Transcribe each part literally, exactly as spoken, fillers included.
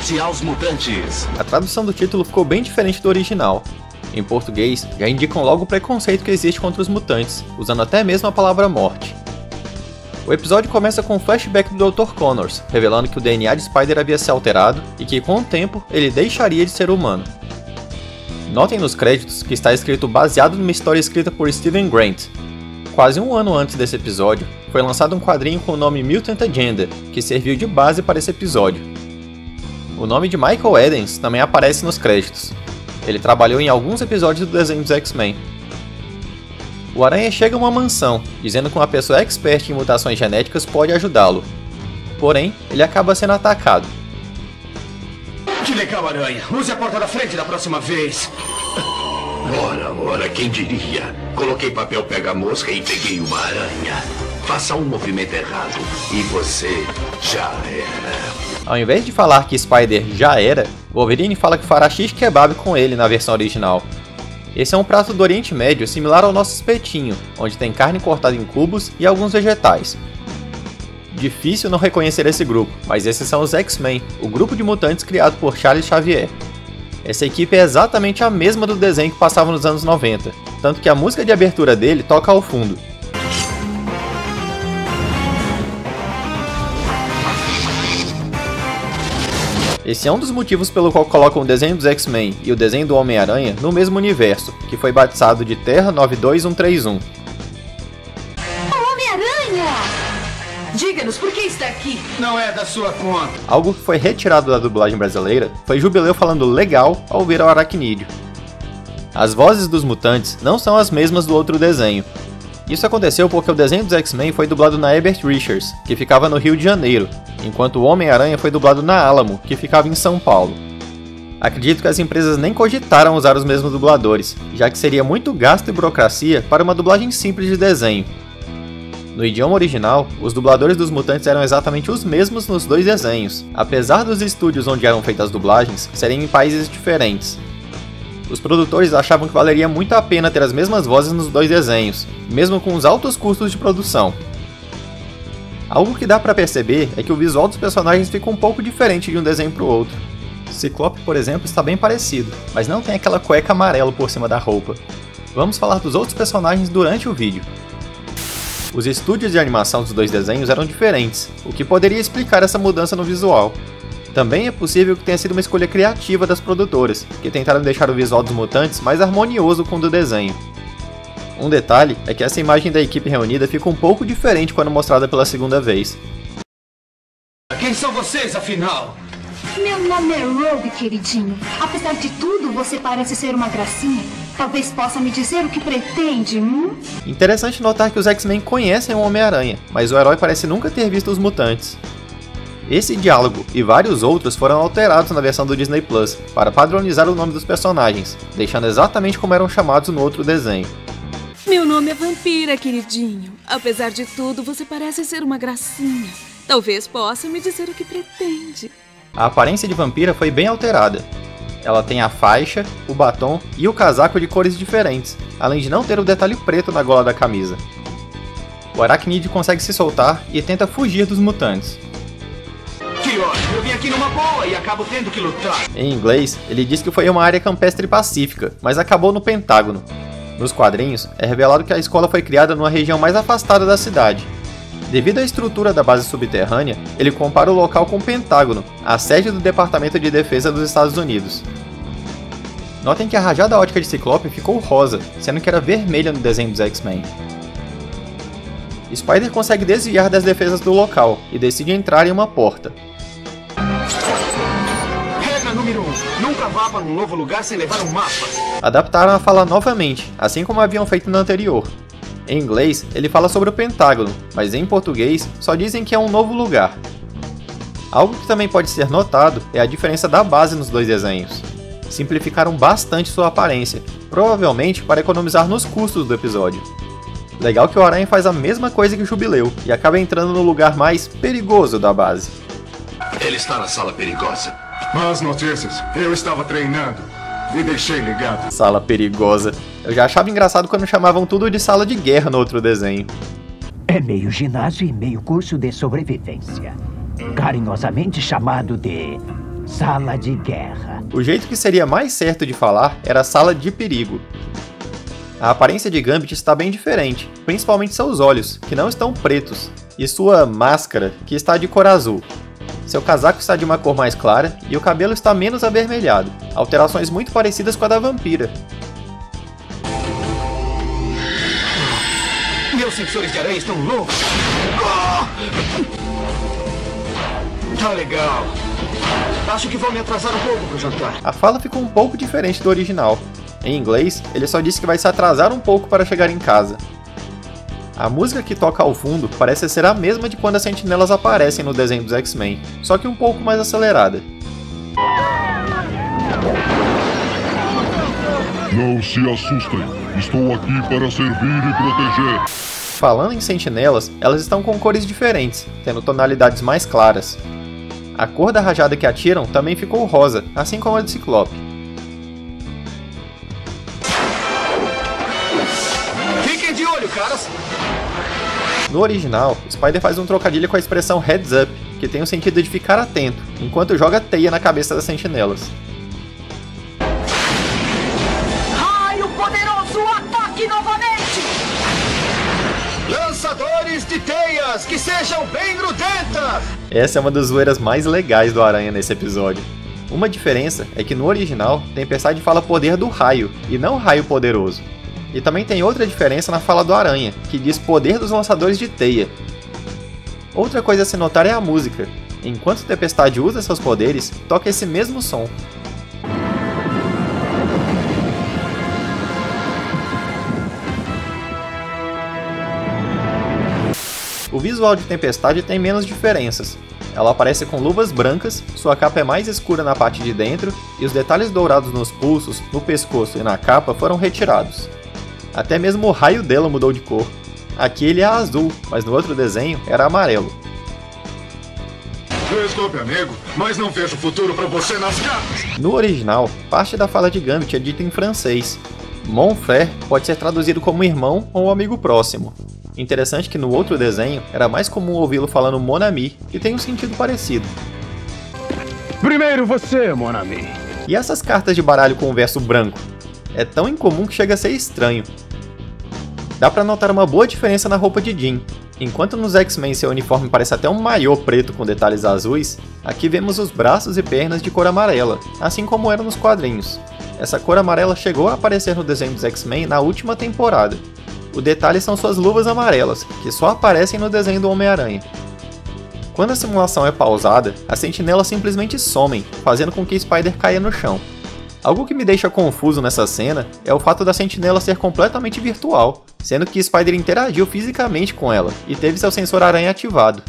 Morte aos Mutantes. A tradução do título ficou bem diferente do original. Em português, já indicam logo o preconceito que existe contra os mutantes, usando até mesmo a palavra morte. O episódio começa com um flashback do doutor Connors, revelando que o D N A de Spider havia se alterado e que com o tempo ele deixaria de ser humano. Notem nos créditos que está escrito baseado numa história escrita por Steven Grant. Quase um ano antes desse episódio, foi lançado um quadrinho com o nome Mutant Agenda, que serviu de base para esse episódio. O nome de Michael Edens também aparece nos créditos. Ele trabalhou em alguns episódios do desenho dos X-Men. O Aranha chega a uma mansão, dizendo que uma pessoa experta em mutações genéticas pode ajudá-lo. Porém, ele acaba sendo atacado. Que legal, Aranha! Use a porta da frente da próxima vez! Ora, ora, quem diria? Coloquei papel pega-mosca e peguei uma aranha. Faça um movimento errado e você já era. Ao invés de falar que Spider já era, Wolverine fala que fará x-kebab com ele na versão original. Esse é um prato do Oriente Médio similar ao nosso espetinho, onde tem carne cortada em cubos e alguns vegetais. Difícil não reconhecer esse grupo, mas esses são os X-Men, o grupo de mutantes criado por Charles Xavier. Essa equipe é exatamente a mesma do desenho que passava nos anos noventa, tanto que a música de abertura dele toca ao fundo. Esse é um dos motivos pelo qual colocam o desenho dos X-Men e o desenho do Homem-Aranha no mesmo universo, que foi batizado de Terra nove dois um três um. Homem-Aranha! Diga-nos por que está aqui! Não é da sua conta! Algo que foi retirado da dublagem brasileira foi Jubileu falando legal ao ver o aracnídeo. As vozes dos mutantes não são as mesmas do outro desenho. Isso aconteceu porque o desenho dos X-Men foi dublado na Herbert Richards, que ficava no Rio de Janeiro, enquanto o Homem-Aranha foi dublado na Álamo, que ficava em São Paulo. Acredito que as empresas nem cogitaram usar os mesmos dubladores, já que seria muito gasto e burocracia para uma dublagem simples de desenho. No idioma original, os dubladores dos mutantes eram exatamente os mesmos nos dois desenhos, apesar dos estúdios onde eram feitas as dublagens serem em países diferentes. Os produtores achavam que valeria muito a pena ter as mesmas vozes nos dois desenhos, mesmo com os altos custos de produção. Algo que dá pra perceber é que o visual dos personagens fica um pouco diferente de um desenho pro outro. Ciclope, por exemplo, está bem parecido, mas não tem aquela cueca amarela por cima da roupa. Vamos falar dos outros personagens durante o vídeo. Os estúdios de animação dos dois desenhos eram diferentes, o que poderia explicar essa mudança no visual. Também é possível que tenha sido uma escolha criativa das produtoras, que tentaram deixar o visual dos mutantes mais harmonioso com o do desenho. Um detalhe é que essa imagem da equipe reunida fica um pouco diferente quando mostrada pela segunda vez. Quem são vocês, afinal? Meu nome é Rogue, queridinho. Apesar de tudo, você parece ser uma gracinha. Talvez possa me dizer o que pretende, hum? Interessante notar que os X-Men conhecem o Homem-Aranha, mas o herói parece nunca ter visto os mutantes. Esse diálogo e vários outros foram alterados na versão do Disney Plus, para padronizar o nome dos personagens, deixando exatamente como eram chamados no outro desenho. Meu nome é Vampira, queridinho. Apesar de tudo, você parece ser uma gracinha. Talvez possa me dizer o que pretende. A aparência de Vampira foi bem alterada. Ela tem a faixa, o batom e o casaco de cores diferentes, além de não ter o detalhe preto na gola da camisa. O aracnídeo consegue se soltar e tenta fugir dos mutantes. Eu vim aqui numa boa e acabo tendo que lutar. Em inglês, ele diz que foi uma área campestre pacífica, mas acabou no Pentágono. Nos quadrinhos, é revelado que a escola foi criada numa região mais afastada da cidade. Devido à estrutura da base subterrânea, ele compara o local com o Pentágono, a sede do Departamento de Defesa dos Estados Unidos. Notem que a rajada ótica de Ciclope ficou rosa, sendo que era vermelha no desenho dos X-Men. Spider consegue desviar das defesas do local e decide entrar em uma porta. número um. Nunca vá para um novo lugar sem levar um mapa. Adaptaram a fala novamente, assim como haviam feito no anterior. Em inglês, ele fala sobre o Pentágono, mas em português só dizem que é um novo lugar. Algo que também pode ser notado é a diferença da base nos dois desenhos. Simplificaram bastante sua aparência, provavelmente para economizar nos custos do episódio. Legal que o Aranha faz a mesma coisa que o Jubileu e acaba entrando no lugar mais perigoso da base. Ele está na sala perigosa. Mas notícias, eu estava treinando e deixei ligado. Sala perigosa. Eu já achava engraçado quando chamavam tudo de sala de guerra no outro desenho. É meio ginásio e meio curso de sobrevivência, carinhosamente chamado de Sala de guerra. O jeito que seria mais certo de falar era sala de perigo. A aparência de Gambit está bem diferente, principalmente seus olhos, que não estão pretos, e sua máscara, que está de cor azul. Seu casaco está de uma cor mais clara e o cabelo está menos avermelhado, alterações muito parecidas com a da Vampira. Meus sensores de aranha estão loucos! Oh! Tá legal. Acho que vou me atrasar um pouco pro jantar. A fala ficou um pouco diferente do original. Em inglês, ele só disse que vai se atrasar um pouco para chegar em casa. A música que toca ao fundo parece ser a mesma de quando as sentinelas aparecem no desenho dos X-Men, só que um pouco mais acelerada. Não se assustem, estou aqui para servir e proteger. Falando em sentinelas, elas estão com cores diferentes, tendo tonalidades mais claras. A cor da rajada que atiram também ficou rosa, assim como a de Ciclope. Fiquem de olho, caras! No original, Spider faz um trocadilho com a expressão heads up, que tem o sentido de ficar atento, enquanto joga teia na cabeça das sentinelas. Raio poderoso, ataque novamente! Lançadores de teias, que sejam bem grudentas! Essa é uma das zoeiras mais legais do Aranha nesse episódio. Uma diferença é que no original, Tempestade fala poder do raio, e não raio poderoso. E também tem outra diferença na fala do Aranha, que diz poder dos lançadores de teia. Outra coisa a se notar é a música. Enquanto Tempestade usa seus poderes, toca esse mesmo som. O visual de Tempestade tem menos diferenças. Ela aparece com luvas brancas, sua capa é mais escura na parte de dentro, e os detalhes dourados nos pulsos, no pescoço e na capa foram retirados. Até mesmo o raio dela mudou de cor. Aqui ele é azul, mas no outro desenho era amarelo. Desculpe, amigo, mas não vejo futuro pra você nas capas. No original, parte da fala de Gambit é dita em francês. Mon frère pode ser traduzido como irmão ou amigo próximo. Interessante que no outro desenho era mais comum ouvi-lo falando Mon ami, que tem um sentido parecido. Primeiro você, Mon ami. E essas cartas de baralho com o verso branco? É tão incomum que chega a ser estranho. Dá pra notar uma boa diferença na roupa de Jean. Enquanto nos X-Men seu uniforme parece até um maiô preto com detalhes azuis, aqui vemos os braços e pernas de cor amarela, assim como eram nos quadrinhos. Essa cor amarela chegou a aparecer no desenho dos X-Men na última temporada. O detalhe são suas luvas amarelas, que só aparecem no desenho do Homem-Aranha. Quando a simulação é pausada, as sentinelas simplesmente somem, fazendo com que Spider caia no chão. Algo que me deixa confuso nessa cena é o fato da sentinela ser completamente virtual, sendo que Spider interagiu fisicamente com ela e teve seu sensor aranha ativado.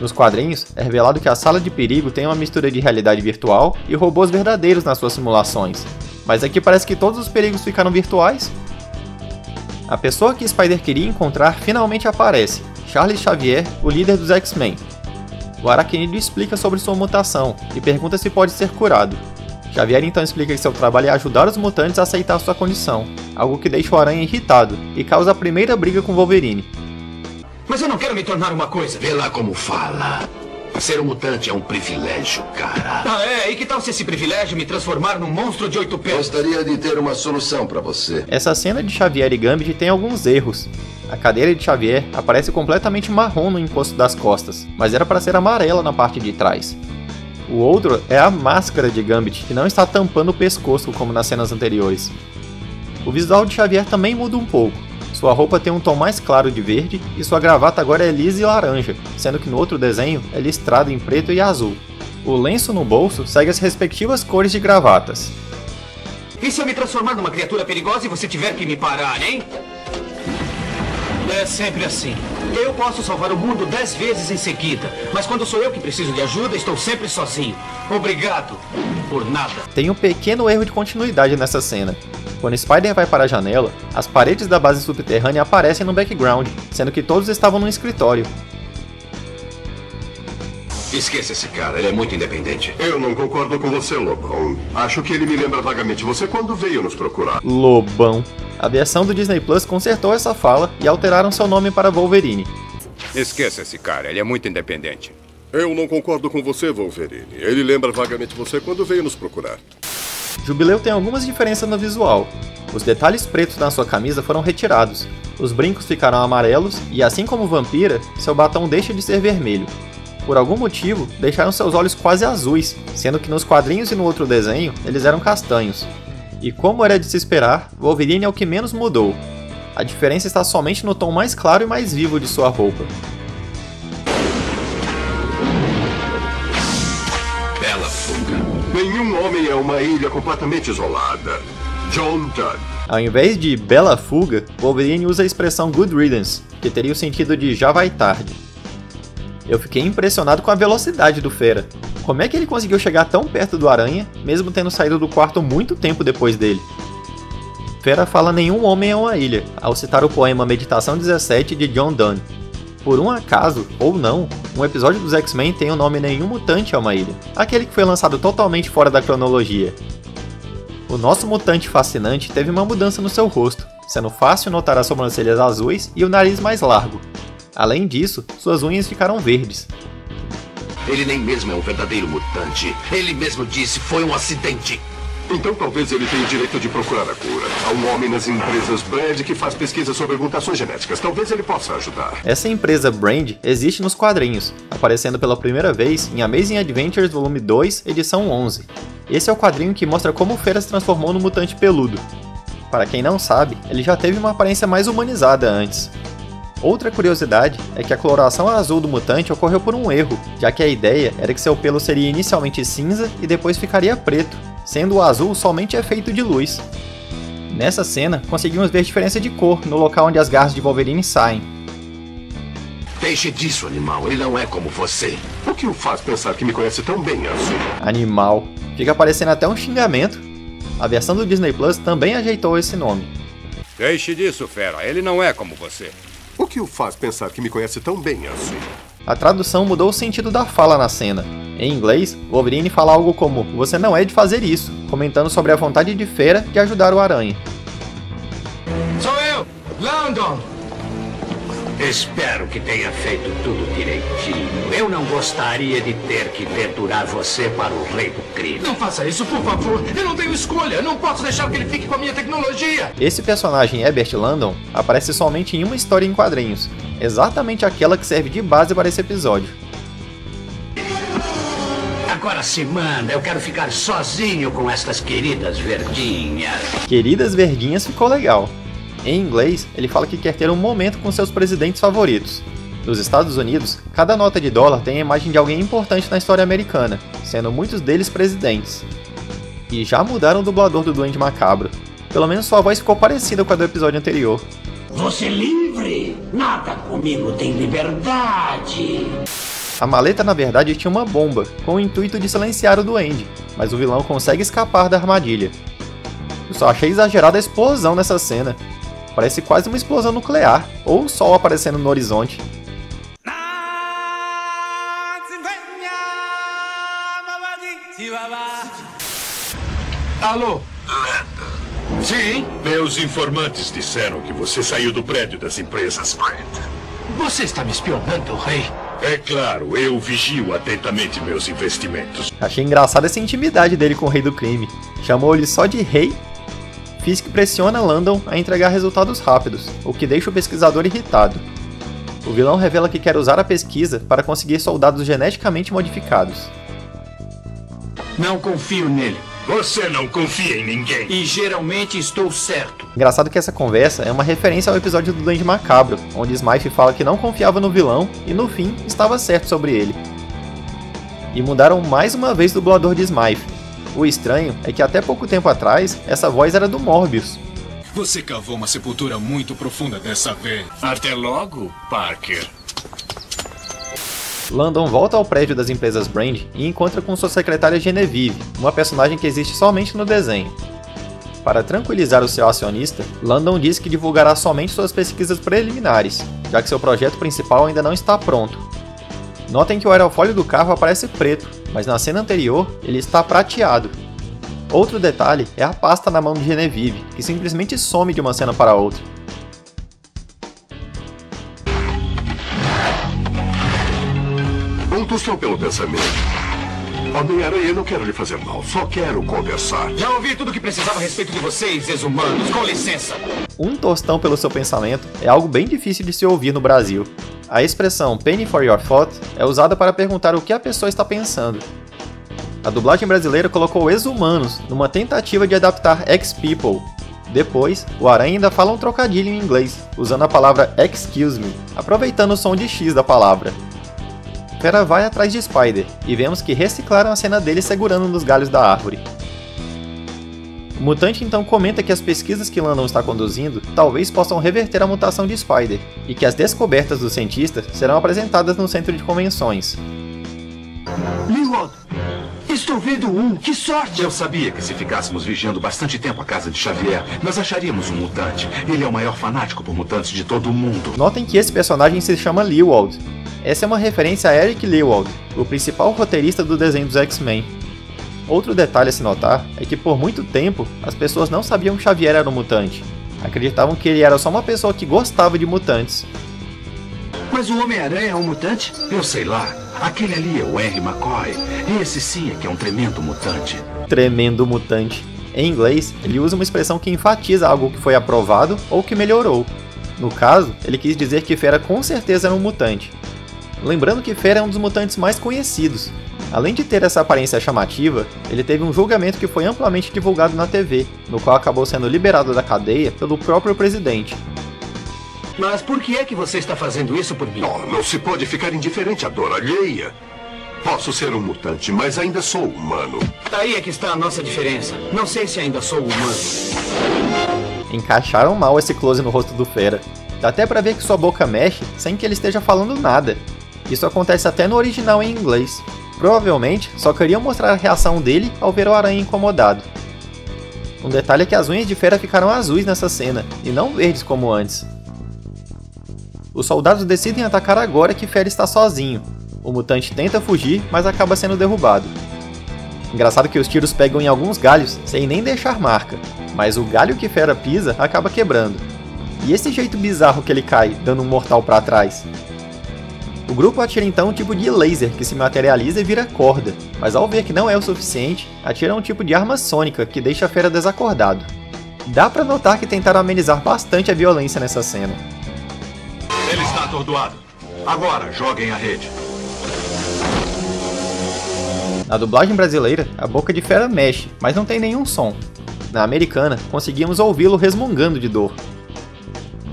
Nos quadrinhos, é revelado que a sala de perigo tem uma mistura de realidade virtual e robôs verdadeiros nas suas simulações, mas aqui parece que todos os perigos ficaram virtuais. A pessoa que Spider queria encontrar finalmente aparece, Charles Xavier, o líder dos X-Men. O aracnídeo explica sobre sua mutação e pergunta se pode ser curado. Xavier então explica que seu trabalho é ajudar os mutantes a aceitar sua condição, algo que deixa o Aranha irritado e causa a primeira briga com Wolverine. Mas eu não quero me tornar uma coisa. Vê lá como fala. Ser um mutante é um privilégio, cara. Ah é? E que tal se esse privilégio me transformar num monstro de oito pés? Gostaria de ter uma solução pra você. Essa cena de Xavier e Gambit tem alguns erros. A cadeira de Xavier aparece completamente marrom no encosto das costas, mas era para ser amarela na parte de trás. O outro é a máscara de Gambit, que não está tampando o pescoço como nas cenas anteriores. O visual de Xavier também muda um pouco. Sua roupa tem um tom mais claro de verde e sua gravata agora é lisa e laranja, sendo que no outro desenho é listrado em preto e azul. O lenço no bolso segue as respectivas cores de gravatas. E se eu me transformar numa criatura perigosa e você tiver que me parar, hein? É sempre assim. Eu posso salvar o mundo dez vezes em seguida, mas quando sou eu que preciso de ajuda, estou sempre sozinho. Obrigado por nada. Tem um pequeno erro de continuidade nessa cena. Quando Spider vai para a janela, as paredes da base subterrânea aparecem no background, sendo que todos estavam num escritório. Esqueça esse cara, ele é muito independente. Eu não concordo com você, Lobão. Acho que ele me lembra vagamente você quando veio nos procurar. Lobão. A versão do Disney Plus consertou essa fala e alteraram seu nome para Wolverine. Esqueça esse cara, ele é muito independente. Eu não concordo com você, Wolverine. Ele lembra vagamente você quando veio nos procurar. Jubileu tem algumas diferenças no visual. Os detalhes pretos na sua camisa foram retirados, os brincos ficaram amarelos e, assim como Vampira, seu batom deixa de ser vermelho. Por algum motivo, deixaram seus olhos quase azuis, sendo que nos quadrinhos e no outro desenho, eles eram castanhos. E como era de se esperar, Wolverine é o que menos mudou. A diferença está somente no tom mais claro e mais vivo de sua roupa. Bela fuga. Nenhum homem é uma ilha completamente isolada. John Donne. Ao invés de bela fuga, Wolverine usa a expressão good riddance, que teria o sentido de já vai tarde. Eu fiquei impressionado com a velocidade do Fera. Como é que ele conseguiu chegar tão perto do Aranha, mesmo tendo saído do quarto muito tempo depois dele? Fera fala "Nenhum homem é uma ilha", ao citar o poema Meditação dezessete de John Donne. Por um acaso, ou não, um episódio dos X-Men tem o nome Nenhum Mutante é uma Ilha, aquele que foi lançado totalmente fora da cronologia. O nosso mutante fascinante teve uma mudança no seu rosto, sendo fácil notar as sobrancelhas azuis e o nariz mais largo. Além disso, suas unhas ficaram verdes. Ele nem mesmo é um verdadeiro mutante. Ele mesmo disse, foi um acidente. Então talvez ele tenha o direito de procurar a cura. Há um homem nas empresas Brand que faz pesquisa sobre mutações genéticas. Talvez ele possa ajudar. Essa empresa Brand existe nos quadrinhos, aparecendo pela primeira vez em Amazing Adventures Volume dois, edição onze. Esse é o quadrinho que mostra como o Fera se transformou no mutante peludo. Para quem não sabe, ele já teve uma aparência mais humanizada antes. Outra curiosidade é que a coloração azul do mutante ocorreu por um erro, já que a ideia era que seu pelo seria inicialmente cinza e depois ficaria preto, sendo o azul somente efeito de luz. Nessa cena, conseguimos ver diferença de cor no local onde as garras de Wolverine saem. Deixe disso, animal, ele não é como você. O que o faz pensar que me conhece tão bem assim? Animal. Fica parecendo até um xingamento. A versão do Disney Plus também ajeitou esse nome. Deixe disso, Fera, ele não é como você. O que o faz pensar que me conhece tão bem assim? A tradução mudou o sentido da fala na cena. Em inglês, Wolverine fala algo como "Você não é de fazer isso", comentando sobre a vontade de Fera de ajudar o Aranha. Sou eu, Landon! Espero que tenha feito tudo direitinho. Eu não gostaria de ter que perdurar você para o Rei do Crime. Não faça isso, por favor. Eu não tenho escolha. Não posso deixar que ele fique com a minha tecnologia. Esse personagem, Herbert Landon, aparece somente em uma história em quadrinhos. Exatamente aquela que serve de base para esse episódio. Agora se manda. Eu quero ficar sozinho com estas queridas verdinhas. Queridas verdinhas ficou legal. Em inglês, ele fala que quer ter um momento com seus presidentes favoritos. Nos Estados Unidos, cada nota de dólar tem a imagem de alguém importante na história americana, sendo muitos deles presidentes. E já mudaram o dublador do Duende Macabro. Pelo menos sua voz ficou parecida com a do episódio anterior. Você é livre! Nada comigo tem liberdade! A maleta, na verdade, tinha uma bomba, com o intuito de silenciar o duende, mas o vilão consegue escapar da armadilha. Eu só achei exagerada a explosão nessa cena. Parece quase uma explosão nuclear, ou o sol aparecendo no horizonte. Alô? Sim? Meus informantes disseram que você saiu do prédio das empresas Brand. Você está me espionando, Rei? É claro, eu vigio atentamente meus investimentos. Achei engraçada essa intimidade dele com o Rei do Crime. Chamou ele só de Rei? Fisk pressiona Landon a entregar resultados rápidos, o que deixa o pesquisador irritado. O vilão revela que quer usar a pesquisa para conseguir soldados geneticamente modificados. Não confio nele. Você não confia em ninguém. E geralmente estou certo. Engraçado que essa conversa é uma referência ao episódio do Duende Macabro, onde Smythe fala que não confiava no vilão e no fim estava certo sobre ele. E mudaram mais uma vez o dublador de Smythe. O estranho é que até pouco tempo atrás, essa voz era do Morbius. Você cavou uma sepultura muito profunda dessa vez. Até logo, Parker. Landon volta ao prédio das empresas Brand e encontra com sua secretária Genevieve, uma personagem que existe somente no desenho. Para tranquilizar o seu acionista, Landon diz que divulgará somente suas pesquisas preliminares, já que seu projeto principal ainda não está pronto. Notem que o aerofólio do carro aparece preto, mas na cena anterior ele está prateado. Outro detalhe é a pasta na mão de Genevieve, que simplesmente some de uma cena para outra. Um discussão pelo pensamento. Homem-Aranha, não quero lhe fazer mal, só quero conversar. Já ouvi tudo o que precisava a respeito de vocês, ex-humanos, com licença. Um tostão pelo seu pensamento é algo bem difícil de se ouvir no Brasil. A expressão penny for your thought é usada para perguntar o que a pessoa está pensando. A dublagem brasileira colocou ex-humanos numa tentativa de adaptar ex-people. Depois, o Aranha ainda fala um trocadilho em inglês, usando a palavra excuse me, aproveitando o som de X da palavra. Fera vai atrás de Spider, e vemos que reciclaram a cena dele segurando um dos galhos da árvore. O mutante então comenta que as pesquisas que Landon está conduzindo talvez possam reverter a mutação de Spider, e que as descobertas do cientista serão apresentadas no centro de convenções. Lewald, estou vendo um, que sorte! Eu sabia que se ficássemos vigiando bastante tempo a casa de Xavier, nós acharíamos um mutante. Ele é o maior fanático por mutantes de todo o mundo. Notem que esse personagem se chama Lewald. Essa é uma referência a Eric Lewald, o principal roteirista do desenho dos X-Men. Outro detalhe a se notar é que por muito tempo as pessoas não sabiam que Xavier era um mutante. Acreditavam que ele era só uma pessoa que gostava de mutantes. Mas o Homem-Aranha é um mutante? Eu sei lá, aquele ali é o Henry McCoy, e esse sim é que é um tremendo mutante. Tremendo mutante. Em inglês, ele usa uma expressão que enfatiza algo que foi aprovado ou que melhorou. No caso, ele quis dizer que Fera com certeza era um mutante. Lembrando que Fera é um dos mutantes mais conhecidos. Além de ter essa aparência chamativa, ele teve um julgamento que foi amplamente divulgado na T V, no qual acabou sendo liberado da cadeia pelo próprio presidente. Mas por que é que você está fazendo isso por mim? Não, não se pode ficar indiferente à dor alheia. Posso ser um mutante, mas ainda sou humano. Daí é que está a nossa diferença. Não sei se ainda sou humano. Encaixaram mal esse close no rosto do Fera. Dá até pra ver que sua boca mexe sem que ele esteja falando nada. Isso acontece até no original em inglês. Provavelmente só queriam mostrar a reação dele ao ver o Aranha incomodado. Um detalhe é que as unhas de Fera ficaram azuis nessa cena, e não verdes como antes. Os soldados decidem atacar agora que Fera está sozinho. O mutante tenta fugir, mas acaba sendo derrubado. Engraçado que os tiros pegam em alguns galhos sem nem deixar marca, mas o galho que Fera pisa acaba quebrando. E esse jeito bizarro que ele cai, dando um mortal pra trás? O grupo atira então um tipo de laser que se materializa e vira corda, mas ao ver que não é o suficiente, atira um tipo de arma sônica que deixa a Fera desacordado. Dá pra notar que tentaram amenizar bastante a violência nessa cena. Ele está atordoado. Agora, joguem a rede. Na dublagem brasileira, a boca de Fera mexe, mas não tem nenhum som. Na americana, conseguimos ouvi-lo resmungando de dor.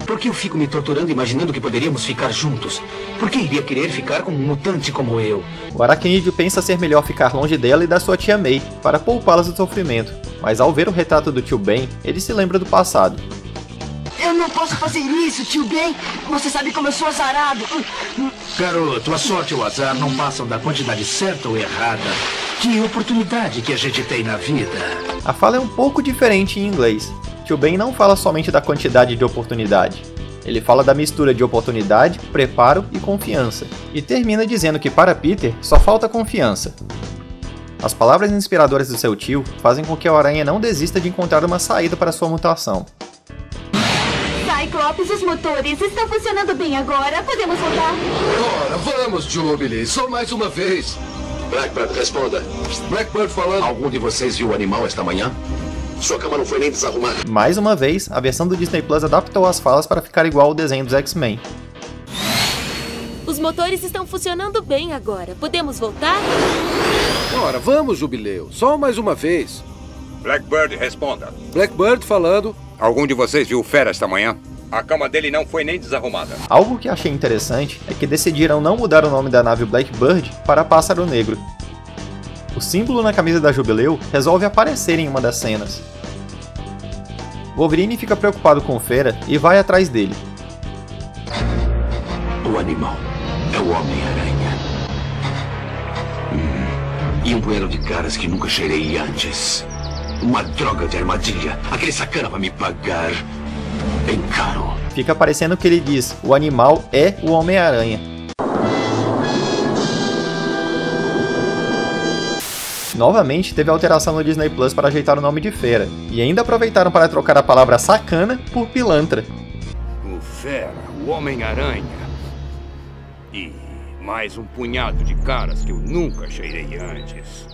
Por que eu fico me torturando imaginando que poderíamos ficar juntos? Por que iria querer ficar com um mutante como eu? O aracnídeo pensa ser melhor ficar longe dela e da sua tia May, para poupá-las do sofrimento. Mas ao ver o retrato do tio Ben, ele se lembra do passado. Eu não posso fazer isso, tio Ben! Você sabe como eu sou azarado! Garoto, a sorte e o azar não passam da quantidade certa ou errada. Que oportunidade que a gente tem na vida! A fala é um pouco diferente em inglês. Tio Ben não fala somente da quantidade de oportunidade. Ele fala da mistura de oportunidade, preparo e confiança, e termina dizendo que para Peter só falta confiança. As palavras inspiradoras do seu tio fazem com que o Aranha não desista de encontrar uma saída para sua mutação. Ciclope, os motores estão funcionando bem agora, podemos voltar? Ora, vamos, Jubileu, só mais uma vez! Blackbird, responda. Blackbird falando. Algum de vocês viu o animal esta manhã? Sua cama não foi nem desarrumada. Mais uma vez, a versão do Disney Plus adaptou as falas para ficar igual ao desenho dos X-Men. Os motores estão funcionando bem agora. Podemos voltar? Ora, vamos, Jubileu. Só mais uma vez. Blackbird, responda. Blackbird falando. Algum de vocês viu o Fera esta manhã? A cama dele não foi nem desarrumada. Algo que achei interessante é que decidiram não mudar o nome da nave Blackbird para Pássaro Negro. O símbolo na camisa da Jubileu resolve aparecer em uma das cenas. Wolverine fica preocupado com Fera e vai atrás dele. O animal é o Homem-Aranha. Hum, e um poeiro de caras que nunca cheirei antes. Uma droga de armadilha. Aquele sacana vai me pagar bem caro. Fica parecendo que ele diz, o animal é o Homem-Aranha. Novamente teve alteração no Disney Plus para ajeitar o nome de Fera, e ainda aproveitaram para trocar a palavra sacana por pilantra. O Fera, o Homem-Aranha e Mais um punhado de caras que eu nunca cheirei antes.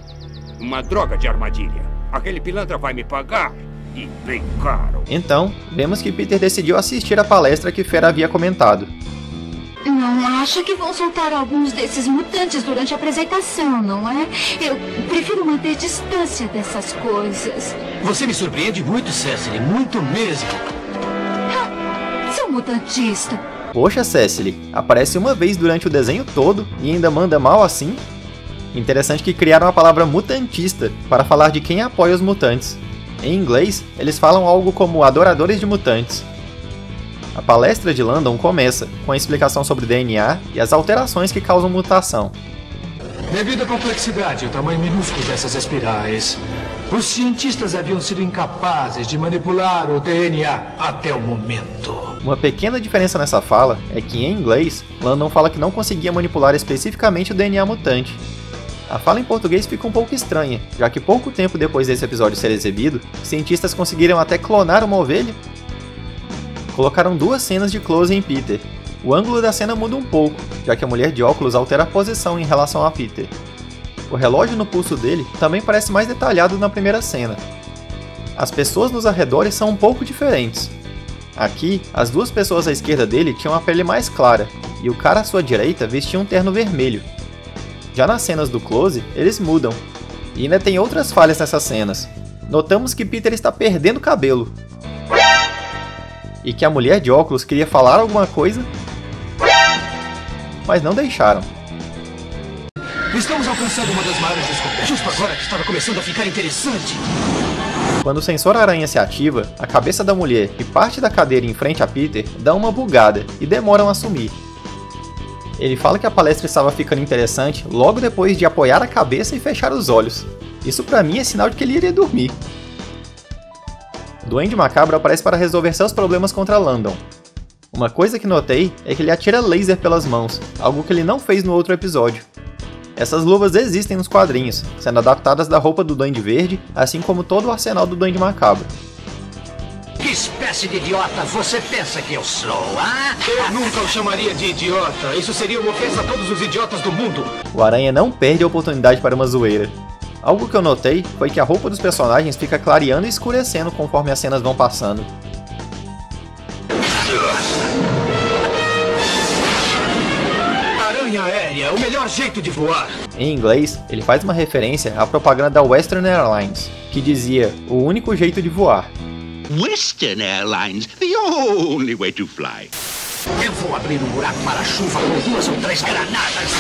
Uma droga de armadilha. Aquele pilantra vai me pagar. E bem caro. Então, vemos que Peter decidiu assistir a palestra que Fera havia comentado. Não acha que vão soltar alguns desses mutantes durante a apresentação, não é? Eu prefiro manter distância dessas coisas. Você me surpreende muito, Cecily. Muito mesmo. Ah, sou mutantista. Poxa, Cecily. Aparece uma vez durante o desenho todo e ainda manda mal assim? Interessante que criaram a palavra mutantista para falar de quem apoia os mutantes. Em inglês, eles falam algo como adoradores de mutantes. A palestra de Landon começa com a explicação sobre D N A e as alterações que causam mutação. Devido à complexidade e o tamanho minúsculo dessas espirais, os cientistas haviam sido incapazes de manipular o D N A até o momento. Uma pequena diferença nessa fala é que, em inglês, Landon fala que não conseguia manipular especificamente o D N A mutante. A fala em português fica um pouco estranha, já que pouco tempo depois desse episódio ser exibido, cientistas conseguiram até clonar uma ovelha. Colocaram duas cenas de close em Peter. O ângulo da cena muda um pouco, já que a mulher de óculos altera a posição em relação a Peter. O relógio no pulso dele também parece mais detalhado na primeira cena. As pessoas nos arredores são um pouco diferentes. Aqui, as duas pessoas à esquerda dele tinham a pele mais clara, e o cara à sua direita vestia um terno vermelho. Já nas cenas do close, eles mudam. E ainda tem outras falhas nessas cenas. Notamos que Peter está perdendo cabelo. E que a mulher de óculos queria falar alguma coisa, mas não deixaram. Estamos alcançando uma das maiores descobertas. Justo agora que estava começando a ficar interessante. Quando o sensor aranha se ativa, a cabeça da mulher e parte da cadeira em frente a Peter dão uma bugada e demoram a sumir. Ele fala que a palestra estava ficando interessante logo depois de apoiar a cabeça e fechar os olhos. Isso pra mim é sinal de que ele iria dormir. Duende Macabro aparece para resolver seus problemas contra Landon. Uma coisa que notei é que ele atira laser pelas mãos, algo que ele não fez no outro episódio. Essas luvas existem nos quadrinhos, sendo adaptadas da roupa do Duende Verde, assim como todo o arsenal do Duende Macabro. Que espécie de idiota você pensa que eu sou, ah? Eu nunca o chamaria de idiota. Isso seria uma ofensa a todos os idiotas do mundo. O Aranha não perde a oportunidade para uma zoeira. Algo que eu notei foi que a roupa dos personagens fica clareando e escurecendo conforme as cenas vão passando. Aranha aérea, o melhor jeito de voar. Em inglês, ele faz uma referência à propaganda da Western Airlines, que dizia "o único jeito de voar". Western Airlines, the only way to fly. Eu vou abrir um buraco para a chuva com duas ou três granadas.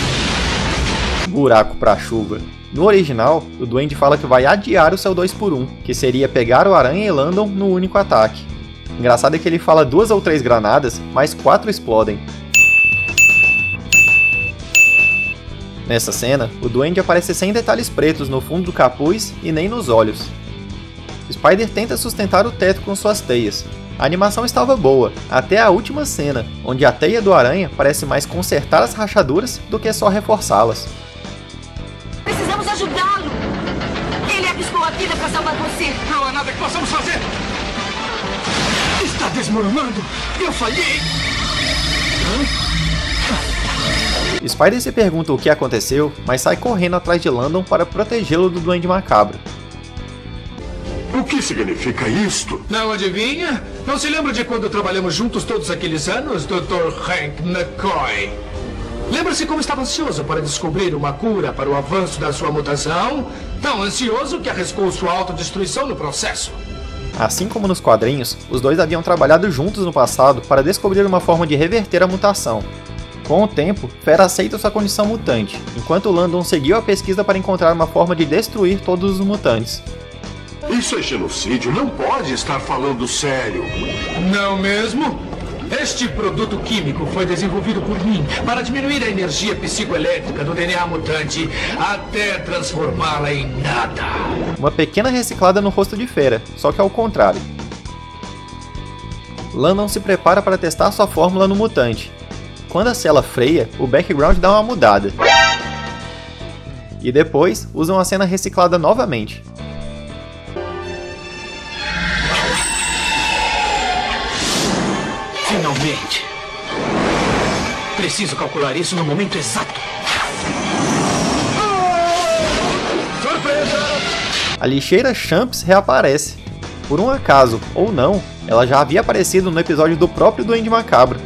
Buraco para a chuva. No original, o Duende fala que vai adiar o seu dois por um, que seria pegar o Aranha e Landon no único ataque. Engraçado é que ele fala duas ou três granadas, mas quatro explodem. Nessa cena, o Duende aparece sem detalhes pretos no fundo do capuz e nem nos olhos. Spider tenta sustentar o teto com suas teias. A animação estava boa, até a última cena, onde a teia do Aranha parece mais consertar as rachaduras do que só reforçá-las. Precisamos ajudá-lo! Ele arriscou a vida para salvar você! Não há nada que possamos fazer! Está desmoronando! Eu falhei! Hã? Spider se pergunta o que aconteceu, mas sai correndo atrás de Landon para protegê-lo do Duende Macabro. O que significa isto? Não adivinha? Não se lembra de quando trabalhamos juntos todos aqueles anos, doutor Hank McCoy? Lembra-se como estava ansioso para descobrir uma cura para o avanço da sua mutação? Tão ansioso que arriscou sua autodestruição no processo. Assim como nos quadrinhos, os dois haviam trabalhado juntos no passado para descobrir uma forma de reverter a mutação. Com o tempo, Fera aceita sua condição mutante, enquanto Landon seguiu a pesquisa para encontrar uma forma de destruir todos os mutantes. Isso é genocídio, não pode estar falando sério. Não mesmo? Este produto químico foi desenvolvido por mim para diminuir a energia psicoelétrica do D N A mutante até transformá-la em nada. Uma pequena reciclada no rosto de Fera, só que ao contrário. Landon se prepara para testar sua fórmula no mutante. Quando a célula freia, o background dá uma mudada. E depois, usam a cena reciclada novamente. Preciso calcular isso no momento exato. Ah! Surpresa! A lixeira Champs reaparece. Por um acaso, ou não, ela já havia aparecido no episódio do próprio Duende Macabro.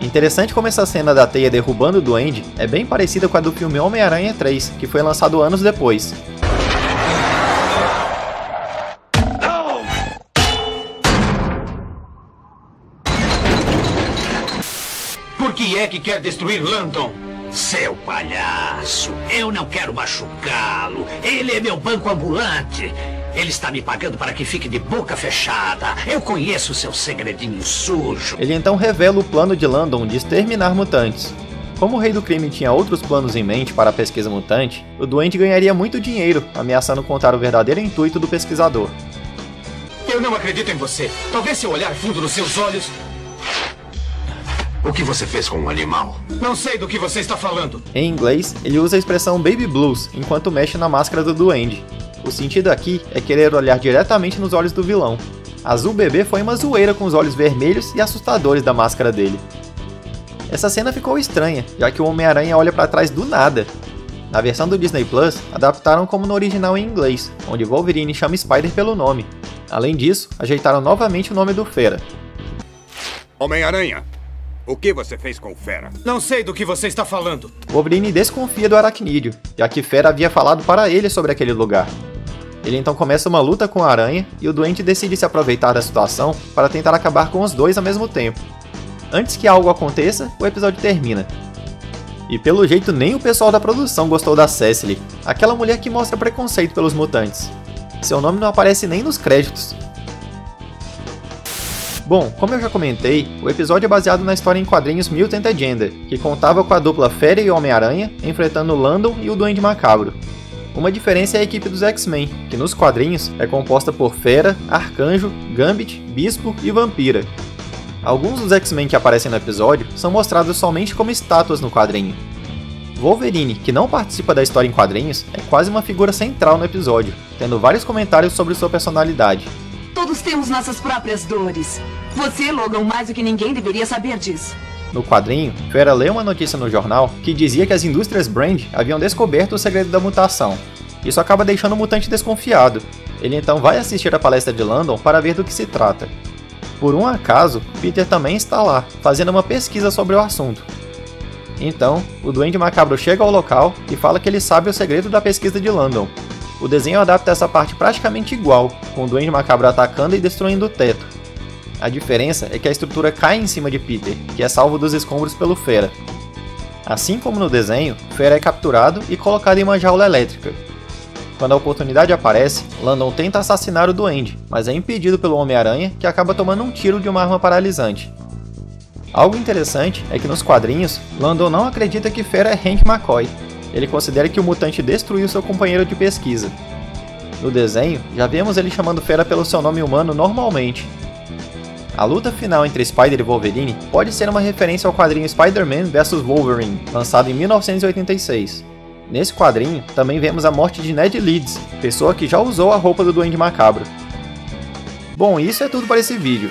Interessante como essa cena da teia derrubando o duende é bem parecida com a do filme Homem-Aranha três, que foi lançado anos depois. Por que é que quer destruir Landon? Seu palhaço, eu não quero machucá-lo. Ele é meu banco ambulante. Ele está me pagando para que fique de boca fechada. Eu conheço seu segredinho sujo. Ele então revela o plano de Landon de exterminar mutantes. Como o Rei do Crime tinha outros planos em mente para a pesquisa mutante, o Duende ganharia muito dinheiro, ameaçando contar o verdadeiro intuito do pesquisador. Eu não acredito em você. Talvez se eu olhar fundo nos seus olhos... O que você fez com um animal? Não sei do que você está falando. Em inglês, ele usa a expressão Baby Blues, enquanto mexe na máscara do Duende. O sentido aqui é querer olhar diretamente nos olhos do vilão. Azul Bebê foi uma zoeira com os olhos vermelhos e assustadores da máscara dele. Essa cena ficou estranha, já que o Homem-Aranha olha para trás do nada. Na versão do Disney Plus, adaptaram como no original em inglês, onde Wolverine chama Spider pelo nome. Além disso, ajeitaram novamente o nome do Fera. Homem-Aranha, o que você fez com o Fera? Não sei do que você está falando. Wolverine desconfia do aracnídeo, já que Fera havia falado para ele sobre aquele lugar. Ele então começa uma luta com a aranha, e o Duende decide se aproveitar da situação para tentar acabar com os dois ao mesmo tempo. Antes que algo aconteça, o episódio termina. E pelo jeito nem o pessoal da produção gostou da Cecily, aquela mulher que mostra preconceito pelos mutantes. Seu nome não aparece nem nos créditos. Bom, como eu já comentei, o episódio é baseado na história em quadrinhos Mutant Agenda, que contava com a dupla Fera e Homem-Aranha, enfrentando o Landon e o Duende Macabro. Uma diferença é a equipe dos X-Men, que nos quadrinhos é composta por Fera, Arcanjo, Gambit, Bispo e Vampira. Alguns dos X-Men que aparecem no episódio são mostrados somente como estátuas no quadrinho. Wolverine, que não participa da história em quadrinhos, é quase uma figura central no episódio, tendo vários comentários sobre sua personalidade. Todos temos nossas próprias dores. Você, Logan, mais do que ninguém deveria saber disso. No quadrinho, Fera leu uma notícia no jornal que dizia que as indústrias Brand haviam descoberto o segredo da mutação. Isso acaba deixando o mutante desconfiado. Ele então vai assistir a palestra de Landon para ver do que se trata. Por um acaso, Peter também está lá, fazendo uma pesquisa sobre o assunto. Então, o Duende Macabro chega ao local e fala que ele sabe o segredo da pesquisa de Landon. O desenho adapta essa parte praticamente igual, com o Duende Macabro atacando e destruindo o teto. A diferença é que a estrutura cai em cima de Peter, que é salvo dos escombros pelo Fera. Assim como no desenho, Fera é capturado e colocado em uma jaula elétrica. Quando a oportunidade aparece, Landon tenta assassinar o Duende, mas é impedido pelo Homem-Aranha, que acaba tomando um tiro de uma arma paralisante. Algo interessante é que nos quadrinhos, Landon não acredita que Fera é Hank McCoy. Ele considera que o mutante destruiu seu companheiro de pesquisa. No desenho, já vemos ele chamando Fera pelo seu nome humano normalmente. A luta final entre Spider e Wolverine pode ser uma referência ao quadrinho Spider-Man vs Wolverine, lançado em mil novecentos e oitenta e seis. Nesse quadrinho, também vemos a morte de Ned Leeds, pessoa que já usou a roupa do Duende Macabro. Bom, isso é tudo para esse vídeo.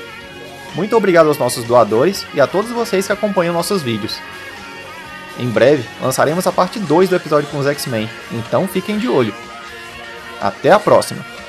Muito obrigado aos nossos doadores e a todos vocês que acompanham nossos vídeos. Em breve, lançaremos a parte dois do episódio com os X-Men, então fiquem de olho. Até a próxima!